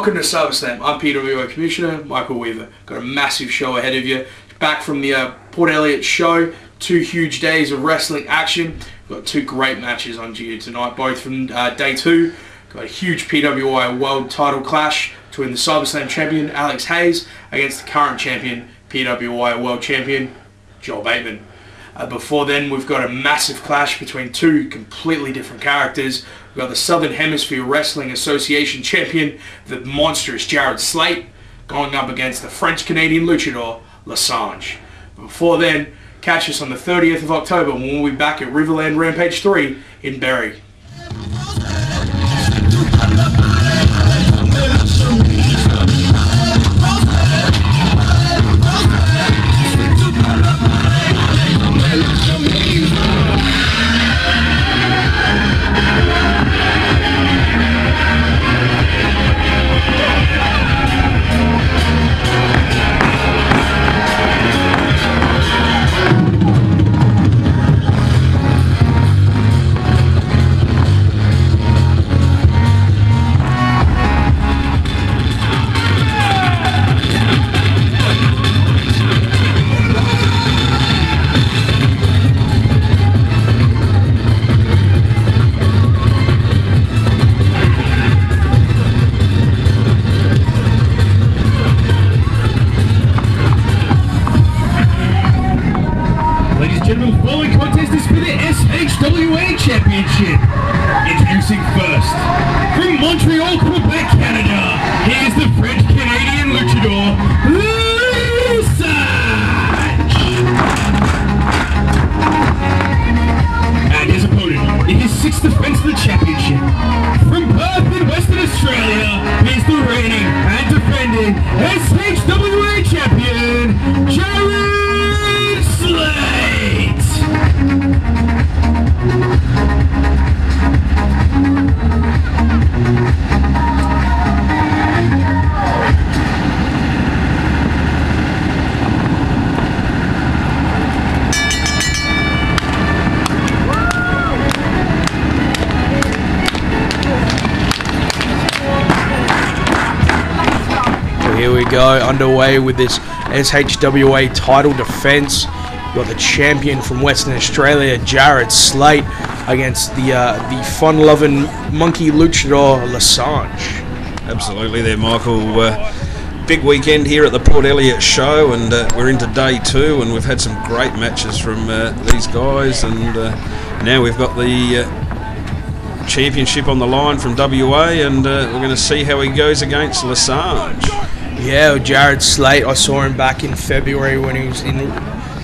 Welcome to Cyberslam. I'm PWI Commissioner Michael Weaver. Got a massive show ahead of you. Back from the Port Elliot Show, two huge days of wrestling action. We've got two great matches on to you tonight, both from day two. Got a huge PWI World Title clash between the Cyberslam champion Alex Haize against the current champion, PWI World Champion Joel Bateman. Before then, we've got a massive clash between two completely different characters. We've got the Southern Hemisphere Wrestling Association champion, the monstrous Jarrad Slate, going up against the French-Canadian luchador, Le Sange. Before then, catch us on the 30th of October when we'll be back at Riverland Rampage 3 in Berri. SHWA Championship. Introducing first, from Montreal, Quebec, Canada, here's the French-Canadian luchador, Le Sange. And his opponent, in his sixth defense of the championship, from Perth in Western Australia, here's the reigning and defending SHWA Champion, Jarrad Slate. Here we go, underway with this SHWA title defense. You've got the champion from Western Australia, Jarrad Slate, against the fun-loving monkey luchador, Le Sange. Absolutely there, Michael. Big weekend here at the Port Elliot Show, and we're into day two, and we've had some great matches from these guys, and now we've got the championship on the line from WA, and we're going to see how he goes against Le Sange. Yeah, Jarrad Slate, I saw him back in February when he was in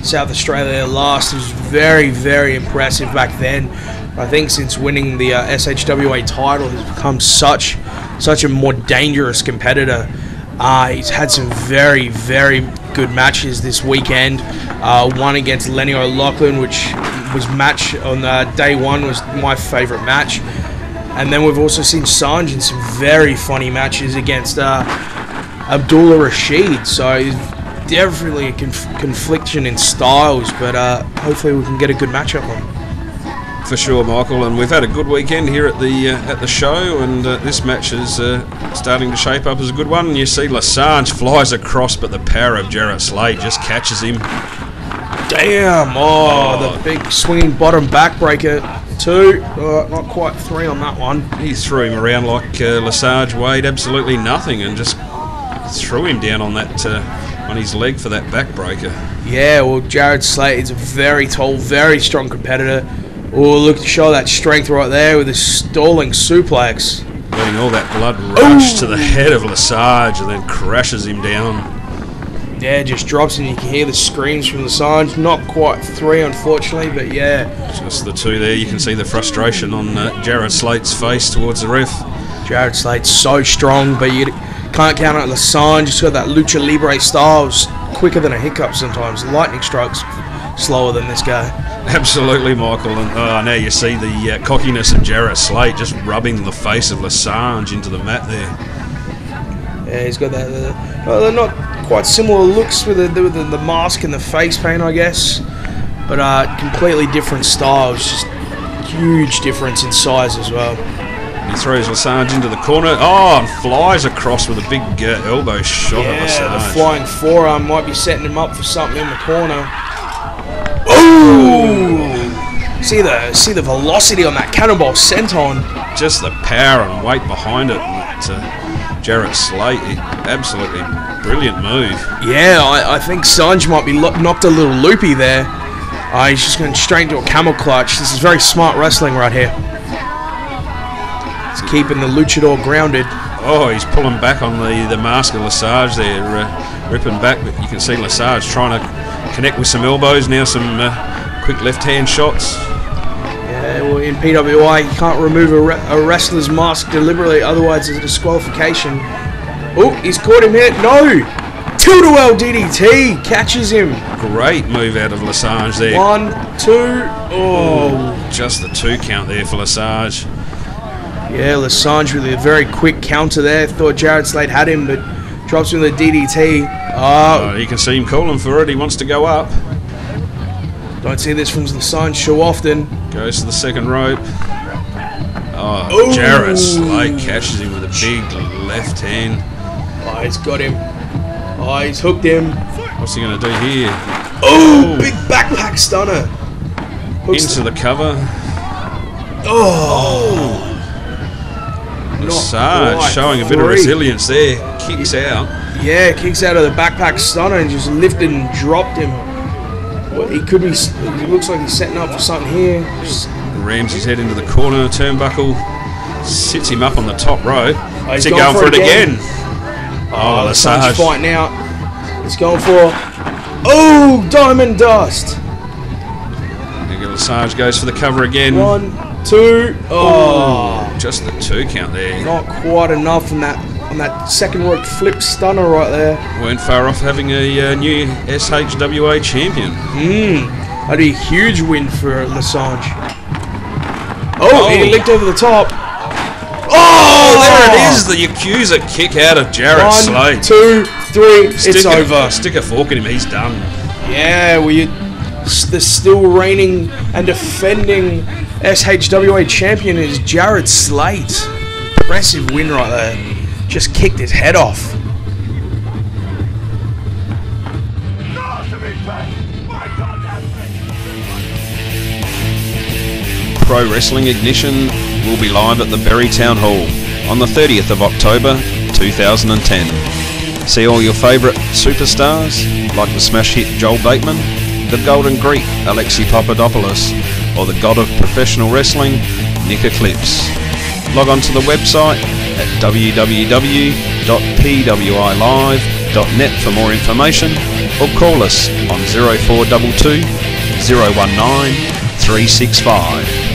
South Australia last. He was very, very impressive back then. I think since winning the SHWA title, he's become such a more dangerous competitor. He's had some very, very good matches this weekend. One against Lenny O'Loughlin, which was match on day one, was my favourite match. And then we've also seen Sange in some very funny matches against Abdullah Rashid, so definitely a confliction in styles, but hopefully we can get a good matchup on. For sure, Michael, and we've had a good weekend here at the show, and this match is starting to shape up as a good one. You see Le Sange flies across, but the power of Jarrad Slate just catches him. Damn! Oh, the big swinging bottom backbreaker. Two, not quite three on that one. He threw him around like Le Sange weighed absolutely nothing, and just threw him down on that on his leg for that backbreaker. Yeah, well, Jarrad Slate is a very tall, very strong competitor. Oh, look to show that strength right there with his stalling suplex. Letting all that blood rush to the head of Le Sange and then crashes him down. Yeah, just drops and you can hear the screams from Le Sange. Not quite three, unfortunately, but yeah. Just the two there. You can see the frustration on Jarrad Slate's face towards the ref. Jarrad Slate's so strong, but you can't count on Le Sange. He's got that lucha libre style, quicker than a hiccup sometimes. Lightning strikes slower than this guy. Absolutely, Michael. And now you see the cockiness of Jarrad Slate just rubbing the face of Le Sange into the mat there. Yeah, he's got that. Well, they're not quite similar looks with the mask and the face paint, I guess, but completely different styles. Just huge difference in size as well. He throws Le Sange into the corner. Oh, and flies across with a big elbow shot at Le Sange. Yeah, the flying forearm might be setting him up for something in the corner. Ooh! See the velocity on that cannonball senton. Just the power and weight behind it. Jarrad Slate, absolutely brilliant move. Yeah, I think Sange might be knocked a little loopy there. He's just going straight into a camel clutch. This is very smart wrestling right here. It's keeping the luchador grounded. Oh, he's pulling back on the mask of Le Sange there, ripping back. But you can see Le Sange trying to connect with some elbows now, some quick left-hand shots. Yeah, well, in PWI, you can't remove a wrestler's mask deliberately, otherwise it's a disqualification. Oh, he's caught him here. No! Two-to-L DDT catches him. Great move out of Le Sange there. 1, 2, oh. Just the two count there for Le Sange. Yeah, Le Sange with a very quick counter there. Thought Jarrad Slate had him, but drops him with a DDT. Oh, you can see him calling for it. He wants to go up. Don't see this from Le Sange so often. Goes to the second rope. Oh, ooh. Jarrad Slate catches him with a big left hand. Oh, he's got him. Oh, he's hooked him. What's he going to do here? Oh, big backpack stunner. Hooks into the cover. Oh. Sarge showing a bit of resilience there. Kicks out. Yeah, kicks out of the backpack stunner and just lifted and dropped him. Well, he could be. It looks like he's setting up for something here. Just rams his head into the corner, turnbuckle. Sits him up on the top rope. Oh, he's going for it again. Oh, Le Sange fighting out. It's going for diamond dust. Le Sange goes for the cover again. 1, 2. Oh, just the two count there. Not quite enough on that second rope flip stunner right there. Weren't far off having a new SHWA champion. That'd be a huge win for Le Sange. Oh, he licked over the top. Oh, there it is, the accuser kick out of Jarrad Slate. 1, 2, 3, it's over. Stick a fork in him, he's done. Yeah, well, the still reigning and defending SHWA champion is Jarrad Slate. Impressive win right there. Just kicked his head off. Pro Wrestling Ignition will be live at the Berri Town Hall on the 30th of October 2010. See all your favourite superstars like the smash hit Joel Bateman, the Golden Greek Alexi Papadopoulos, or the god of professional wrestling Nick Eclipse. Log on to the website at www.pwilive.net for more information, or call us on 0422 019 365.